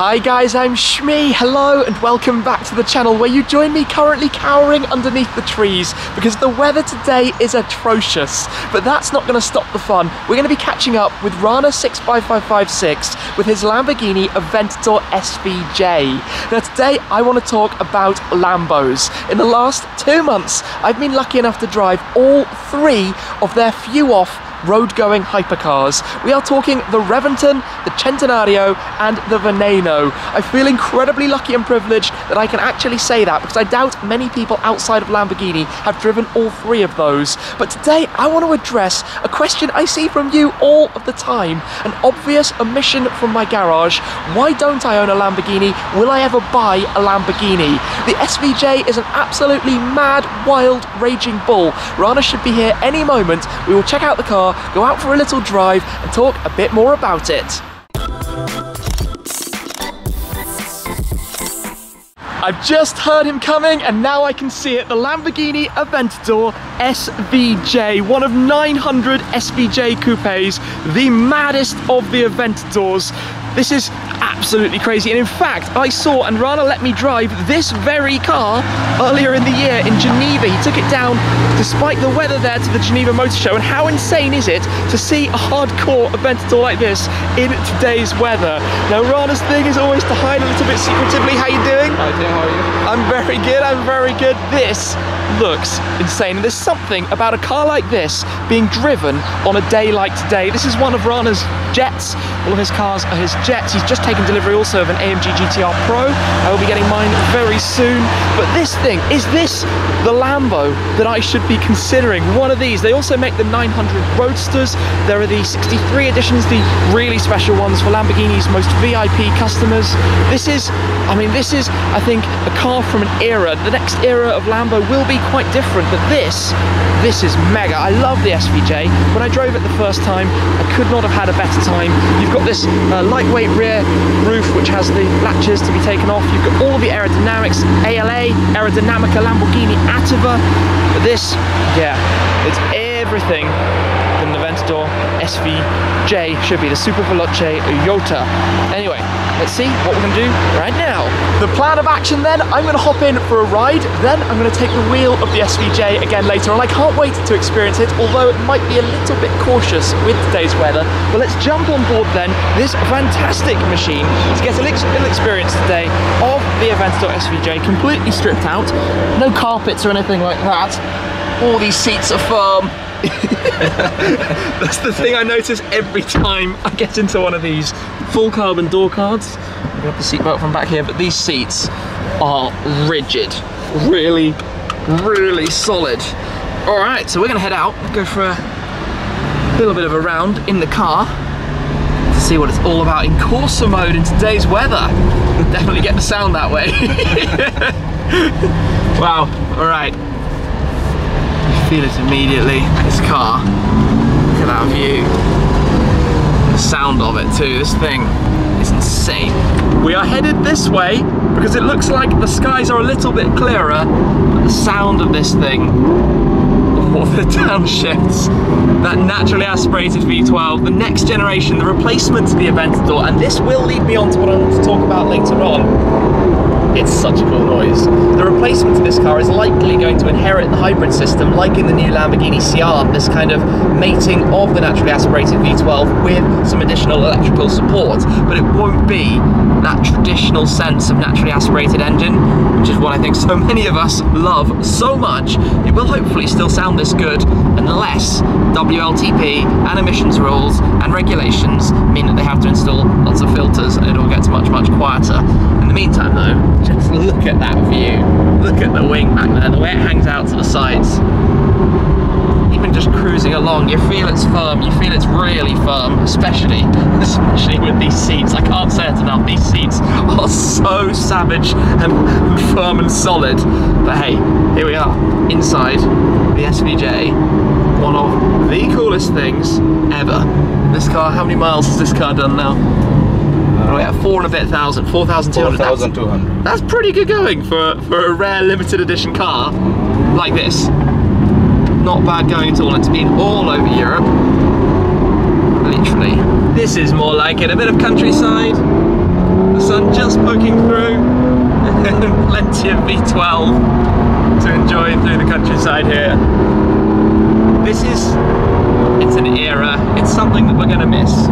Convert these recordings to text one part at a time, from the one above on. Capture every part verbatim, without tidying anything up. Hi guys, I'm Shmi, hello and welcome back to the channel where you join me currently cowering underneath the trees because the weather today is atrocious, but that's not going to stop the fun. We're going to be catching up with Rana six five five five six with his Lamborghini Aventador S V J. Now today I want to talk about Lambos. In the last two months I've been lucky enough to drive all three of their few-off road-going hypercars. We are talking the Reventon, the Centenario and the Veneno. I feel incredibly lucky and privileged that I can actually say that because I doubt many people outside of Lamborghini have driven all three of those. But today I want to address a question I see from you all of the time, an obvious omission from my garage. Why don't I own a Lamborghini? Will I ever buy a Lamborghini? The S V J is an absolutely mad, wild, raging bull. Rana should be here any moment. We will check out the car, go out for a little drive and talk a bit more about it. I've just heard him coming and now I can see it, the Lamborghini Aventador S V J, one of nine hundred S V J coupes, the maddest of the Aventadors. This is absolutely crazy, and in fact I saw, and Rana let me drive this very car earlier in the year in Geneva. He took it down despite the weather there to the Geneva Motor Show, and how insane is it to see a hardcore Aventador like this in today's weather. Now Rana's thing is always to hide a little bit secretively. How you doing? Hi dear, how are you? I'm very good, I'm very good. This looks insane, and there's something about a car like this being driven on a day like today. This is one of Rana's jets, all of his cars are his jets. He's just taken delivery also of an A M G G T R Pro. I will be getting mine very soon. But this thing, is this the Lambo that I should be considering? One of these. They also make the nine hundred Roadsters. There are the sixty-three editions, the really special ones for Lamborghini's most V I P customers. This is, I mean, this is, I think, a car from an era. The next era of Lambo will be quite different, but this, this is mega. I love the S V J. When I drove it the first time, I could not have had a better time. You've got this uh, lightweight rear roof which has the latches to be taken off. You've got all the aerodynamics, A L A, Aerodynamica Lamborghini Aventador. But this, yeah, it's everything that an Aventador S V J should be, the Super Veloce Jota. Anyway, let's see what we're going to do right now. The plan of action then, I'm going to hop in for a ride, then I'm going to take the wheel of the S V J again later on. I can't wait to experience it, although it might be a little bit cautious with today's weather. But let's jump on board then this fantastic machine to get a little experience today of the Aventador S V J, completely stripped out, no carpets or anything like that. All these seats are firm. That's the thing I notice every time I get into one of these. Full carbon door cards. I've got the seat belt from back here, but these seats are rigid. Really, really solid. All right, so we're gonna head out, go for a little bit of a round in the car to see what it's all about in Corsa mode in today's weather. Definitely get the sound that way. Wow, all right. Feel it immediately, this car. Look at that view. The sound of it too, this thing is insane. We are headed this way because it looks like the skies are a little bit clearer, but the sound of this thing, or the downshifts, that naturally aspirated V twelve, the next generation, the replacement to the Aventador, and this will lead me on to what I want to talk about later on. It's such a cool noise. The replacement to this car is likely going to inherit the hybrid system, like in the new Lamborghini Sián, this kind of mating of the naturally aspirated V twelve with some additional electrical support. But it won't be that traditional sense of naturally aspirated engine, which is what I think so many of us love so much. It will hopefully still sound this good unless W L T P and emissions rules and regulations mean that they have to install lots of filters and it all gets much, much quieter. In the meantime though, just look at that view. Look at the wing back there, the way it hangs out to the sides. Even just cruising along, you feel it's firm, you feel it's really firm, especially, especially with these seats. I can't say it enough, these seats are so savage and firm and solid. But hey, here we are, inside the S V J, one of the coolest things ever. This car, how many miles has this car done now? Right, at four and a bit thousand, four thousand two hundred. four thousand two hundred. That's, that's pretty good going for, for a rare limited edition car like this. Not bad going at all. It's been all over Europe, literally. This is more like it, a bit of countryside, the sun that's poking through, and plenty of V twelve to enjoy through the countryside here. This is, it's an era, it's something that we're going to miss.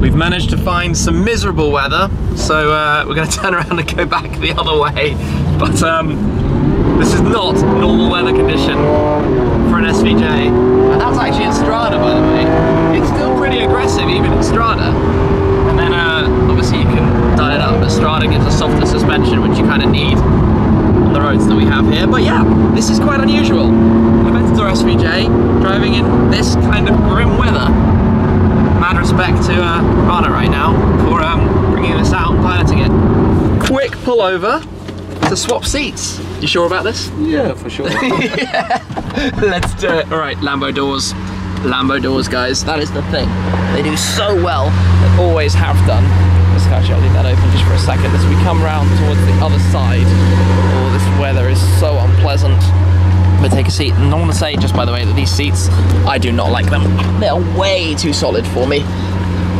We've managed to find some miserable weather, so uh, we're going to turn around and go back the other way, but um, this is not normal weather condition for an S V J. And that's actually a Strada, by the way. It's still pretty aggressive even in Strada. And then uh, obviously you can dial it up, but Strada gives a softer suspension, which you kind of need on the roads that we have here. But yeah, this is quite unusual. Aventador S V J driving in this kind of grim weather. Mad respect to uh, Rana right now for um, bringing this out and piloting it. Quick pullover to swap seats. You sure about this? Yeah, for sure. Yeah. Let's do it. All right, Lambo doors. Lambo doors, guys. That is the thing. They do so well. They always have done. Let's actually I'll leave that open just for a second as we come round towards the other side. Oh, this weather is so unpleasant. But take a seat. And I want to say, just by the way, that these seats, I do not like them. They are way too solid for me.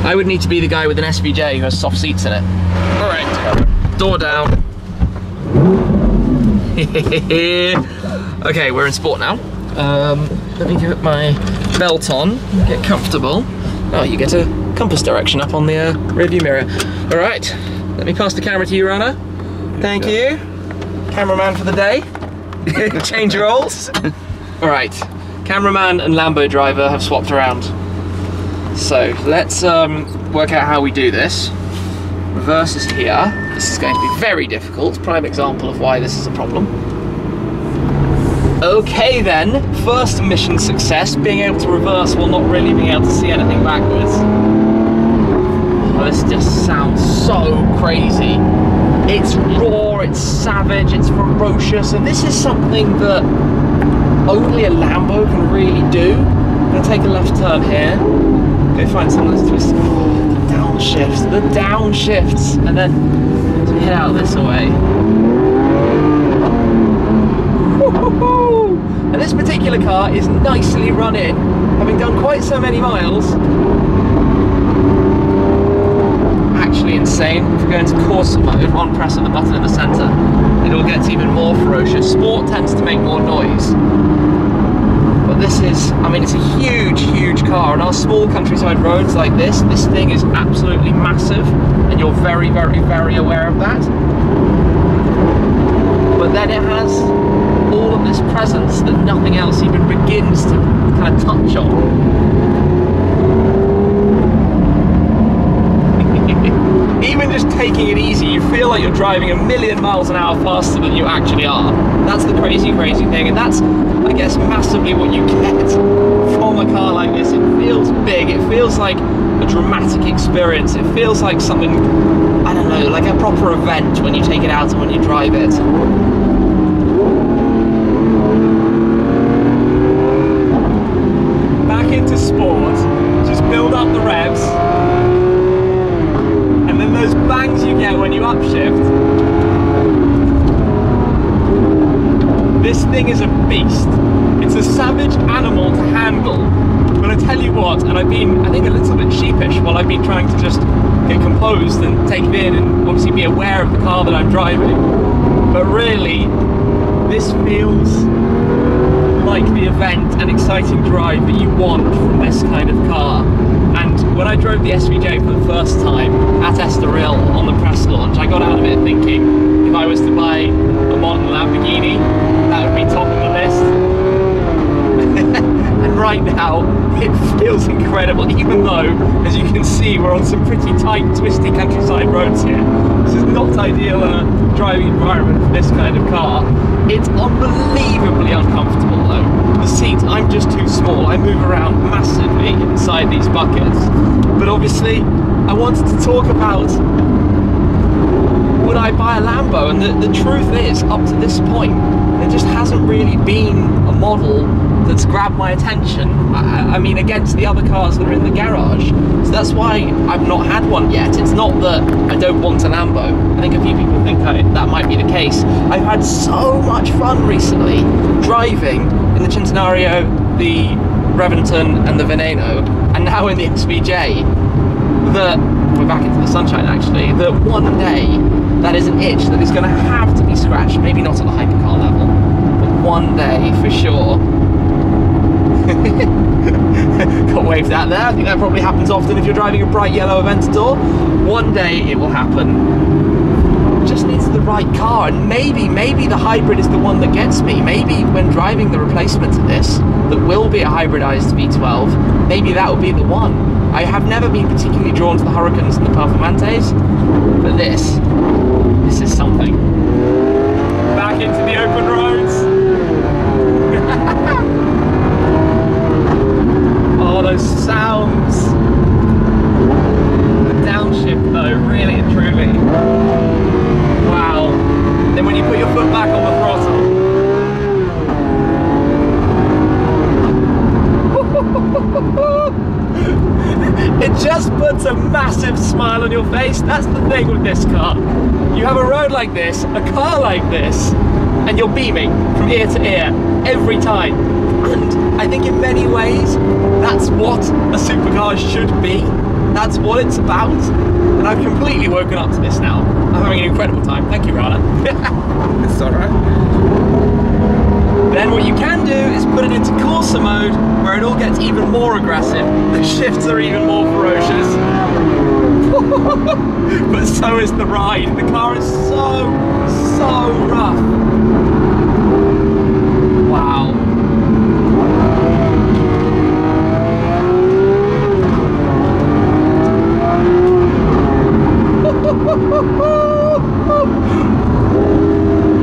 I would need to be the guy with an S V J who has soft seats in it. All right. Door down. Okay, we're in sport now. Um, let me get my belt on, get comfortable. Oh, you get a compass direction up on the uh, rearview mirror. All right, let me pass the camera to you, Rana. Thank you. Cameraman for the day. Change roles. All right, cameraman and Lambo driver have swapped around. So let's um, work out how we do this. Reverse is here. This is going to be very difficult. Prime example of why this is a problem. Okay then, first mission success, being able to reverse while not really being able to see anything backwards. Oh, this just sounds so crazy. It's raw, it's savage, it's ferocious, and this is something that only a Lambo can really do. I'm going to take a left turn here, go find some of those twists. Oh, the downshifts, the downshifts, and then to head out this way. And this particular car is nicely run in, having done quite so many miles. Actually insane. If we go into course mode, one press of the button in the centre, it all gets even more ferocious. Sport tends to make more noise. But this is, I mean, it's a huge, huge car. On our small countryside roads like this, this thing is absolutely massive, and you're very, very, very aware of that. But then it has all of this presence that nothing else even begins to kind of touch on. Even just taking it easy, you feel like you're driving a million miles an hour faster than you actually are. That's the crazy, crazy thing, and that's, I guess, massively what you get from a car like this. It feels big, it feels like a dramatic experience, it feels like something, I don't know, like a proper event when you take it out and when you drive it. Into sport, just build up the revs, and then those bangs you get when you upshift. This thing is a beast. It's a savage animal to handle, but I tell you what, and I've been, I think, a little bit sheepish while I've been trying to just get composed and take it in and obviously be aware of the car that I'm driving, but really, this feels like the event and exciting drive that you want from this kind of car. And when I drove the S V J for the first time at Estoril on the press launch, I got out of it thinking if I was to buy a modern Lamborghini, that would be top of the list. And right now, it feels incredible, even though, as you can see, we're on some pretty tight, twisty countryside roads here. This is not ideal uh, driving environment for this kind of car. It's unbelievably uncomfortable though. The seats, I'm just too small. I move around massively inside these buckets. But obviously, I wanted to talk about would I buy a Lambo? And the, the truth is, up to this point, there just hasn't really been a model that's grabbed my attention. I, I mean, against the other cars that are in the garage. So that's why I've not had one yet. It's not that I don't want a Lambo. I think a few people think I, that might be the case. I've had so much fun recently driving in the Centenario, the Reventon and the Veneno, and now in the S V J, that, we're back into the sunshine actually, that one day that is an itch that is going to have to be scratched, maybe not at the hypercar level, but one day for sure. Got waved at there. I think that probably happens often if you're driving a bright yellow Aventador. One day it will happen. Just needs the right car, and maybe maybe the hybrid is the one that gets me. Maybe when driving the replacement to this that will be a hybridized V twelve, maybe that will be the one. I have never been particularly drawn to the Huracans and the Performantes, but this this is something. Back into the open roads. Oh, those sounds. The downshift though, really and truly. Wow. Then when you put your foot back on the throttle, it just puts a massive smile on your face. That's the thing with this car. You have a road like this, a car like this, and you're beaming from ear to ear every time. And I think in many ways, that's what a supercar should be. That's what it's about. And I've completely woken up to this now. I'm having an incredible time. Thank you, Rana. It's alright. Then what you can do is put it into Corsa mode, where it all gets even more aggressive. The shifts are even more ferocious. But so is the ride. The car is so, so rough. Wow.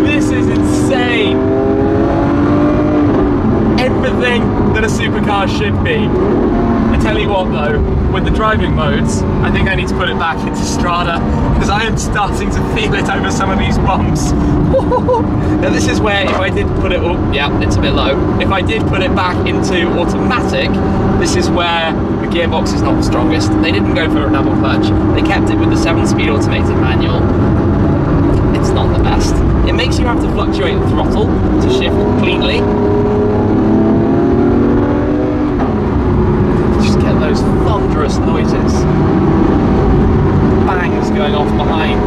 This is insane. Everything that a supercar should be. I tell you what though, with the driving modes, I think I need to put it back into Strada, because I am starting to feel it over some of these bumps. Now this is where if I did put it up, oh, yeah, it's a bit low. If I did put it back into automatic, this is where the gearbox is not the strongest. They didn't go for a double clutch. They kept it with the seven-speed automated manual. It's not the best. It makes you have to fluctuate the throttle to shift cleanly. Just get those thunderous noises. Bangs going off behind.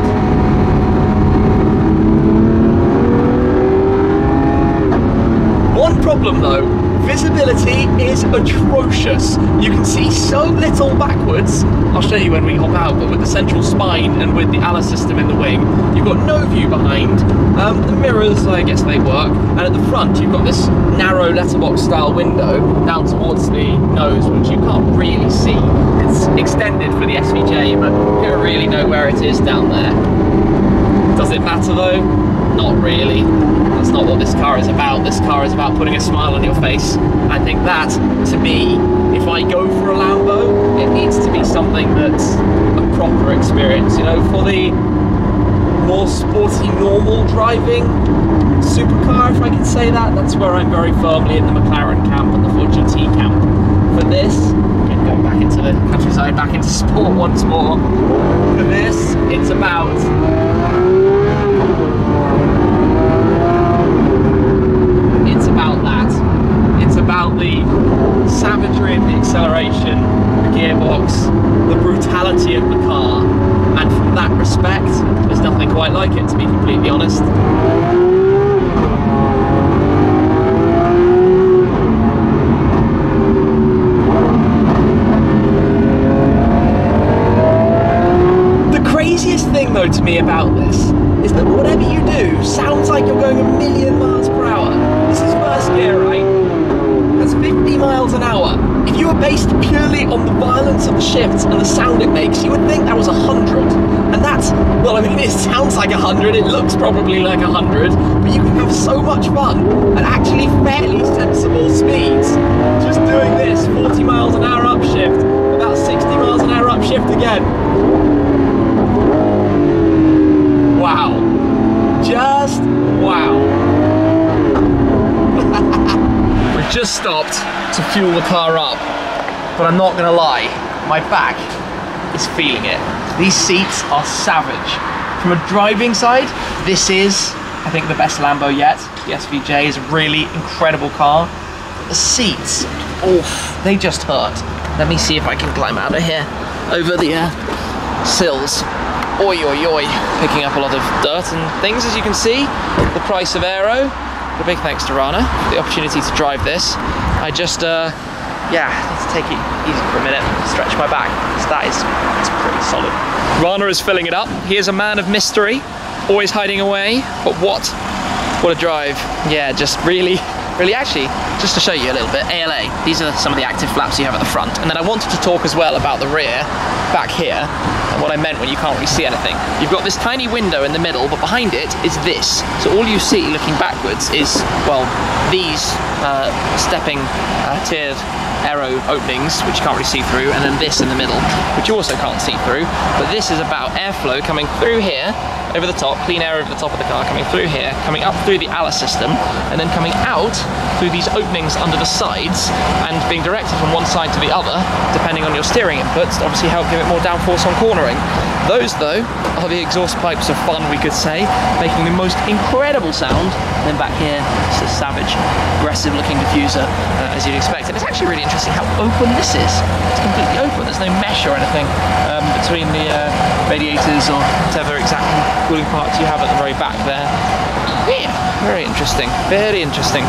One problem though, visibility is atrocious. You can see so little backwards. I'll show you when we hop out, but with the central spine and with the A L A system in the wing, you've got no view behind. Um, the mirrors, I guess they work. And at the front, you've got this narrow letterbox style window down towards the nose, which you can't really see. It's extended for the S V J, but you don't really know where it is down there. Does it matter though? Not really. That's not what this car is about. This car is about putting a smile on your face. I think that, to me, if I go for a Lambo, it needs to be something that's a proper experience. You know, for the more sporty, normal driving supercar, if I can say that, that's where I'm very firmly in the McLaren camp and the Ford G T camp. For this, I'm going back into the countryside, back into sport once more. For this, it's about... the savagery of the acceleration, the gearbox, the brutality of the car, and from that respect, there's nothing quite like it, to be completely honest. The craziest thing though to me about this is that whatever you do sounds like you're going a million miles per hour. This is first gear, right? fifty miles an hour. If you were based purely on the violence of the shifts and the sound it makes, you would think that was a hundred. And that's, well, I mean, it sounds like a hundred, it looks probably like a hundred, but you can have so much fun at actually fairly sensible speeds. Just doing this, forty miles an hour upshift, about sixty miles an hour upshift again. Wow. Just wow. Just stopped to fuel the car up, but I'm not going to lie, my back is feeling it. These seats are savage. From a driving side, this is, I think, the best Lambo yet. The S V J is a really incredible car. The seats, oof, they just hurt. Let me see if I can climb out of here, over the uh, sills. oi oi oi, picking up a lot of dirt and things, as you can see. The price of aero, but a big thanks to Rana for the opportunity to drive this. I just, uh, yeah, let's take it easy for a minute, stretch my back, because that is that's pretty solid. Rana is filling it up. He is a man of mystery, always hiding away, but what? What a drive. Yeah, just really, really actually, just to show you a little bit, A L A, these are some of the active flaps you have at the front. And then I wanted to talk as well about the rear, back here, and what I meant when you can't really see anything. You've got this tiny window in the middle, but behind it is this. So all you see looking backwards is, well, these uh, stepping uh, tiered aero openings, which you can't really see through, and then this in the middle, which you also can't see through. But this is about airflow coming through here, over the top, clean air over the top of the car, coming through here, coming up through the A L A system, and then coming out through these openings under the sides and being directed from one side to the other, depending on your steering inputs, to obviously help give it more downforce on cornering. Those, though, are the exhaust pipes of fun, we could say, making the most incredible sound. And then back here, it's a savage, aggressive-looking diffuser, uh, as you'd expect. And it's actually really interesting how open this is. It's completely open. There's no mesh or anything um, between the uh, radiators or whatever exact cooling parts you have at the very back there. Yeah, very interesting. Very interesting.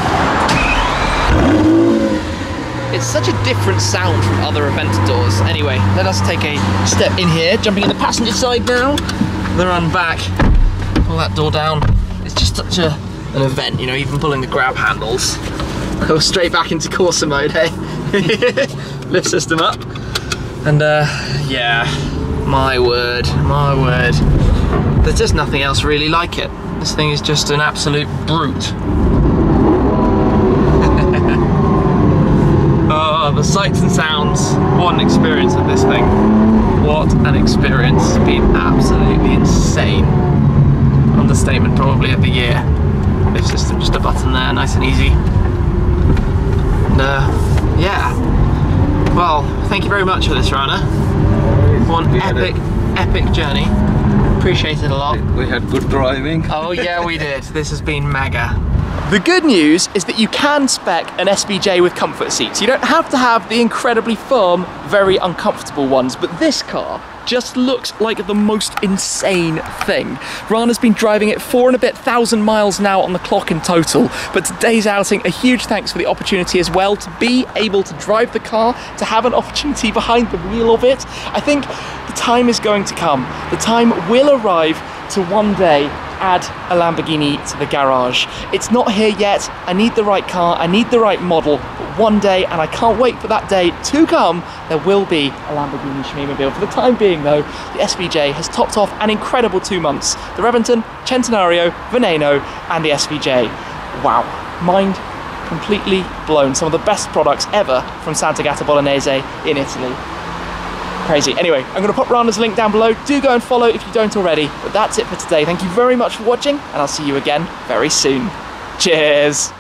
It's such a different sound from other Aventadors. Anyway, let us take a step in here, jumping in the passenger side now. The run back, pull that door down. It's just such a, an event, you know, even pulling the grab handles. Go straight back into Corsa mode, hey? Lift system up. And uh, yeah, my word, my word. There's just nothing else really like it. This thing is just an absolute brute. The sights and sounds, what an experience of this thing. What an experience. It's been absolutely insane. Understatement probably of the year. Lift system, just a button there, nice and easy. And uh, yeah. Well, thank you very much for this, Rana. One epic, epic journey. Appreciate it a lot. We had good driving. Oh yeah, we did. This has been mega. The good news is that you can spec an S V J with comfort seats. You don't have to have the incredibly firm, very uncomfortable ones, but this car just looks like the most insane thing. Rana's been driving it four and a bit thousand miles now on the clock in total, but today's outing, a huge thanks for the opportunity as well to be able to drive the car, to have an opportunity behind the wheel of it. I think the time is going to come. The time will arrive to one day add a Lamborghini to the garage. It's not here yet. I need the right car, I need the right model, but one day, and I can't wait for that day to come, there will be a Lamborghini Shmimobile. For the time being though, the S V J has topped off an incredible two months. The Reventon, Centenario, Veneno, and the S V J. Wow, mind completely blown. Some of the best products ever from Santa Gata Bolognese in Italy. Crazy. Anyway, I'm going to pop Rana's link down below. Do go and follow if you don't already. But that's it for today. Thank you very much for watching, and I'll see you again very soon. Cheers!